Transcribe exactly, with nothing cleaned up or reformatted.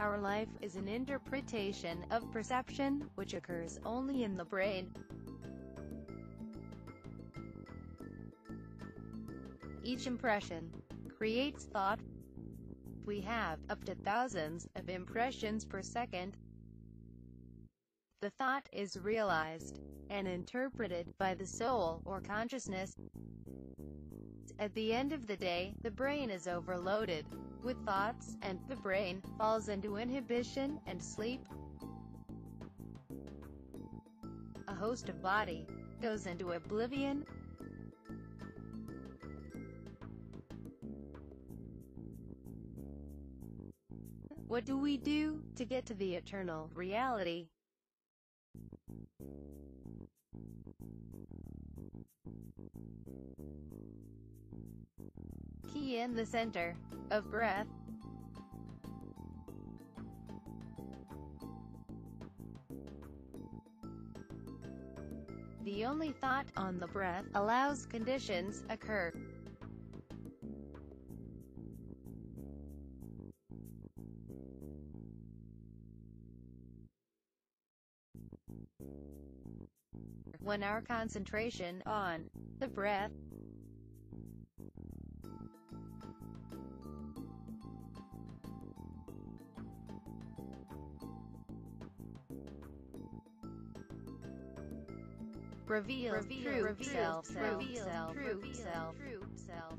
Our life is an interpretation of perception, which occurs only in the brain. Each impression creates thought. We have up to thousands of impressions per second. The thought is realized and interpreted by the soul or consciousness. At the end of the day, the brain is overloaded with thoughts, and the brain falls into inhibition and sleep. A host of body goes into oblivion. What do we do to get to the eternal reality? Key in the center of breath. The only thought on the breath allows conditions occur. When our concentration on the breath reveals true self, true self, true self, true self.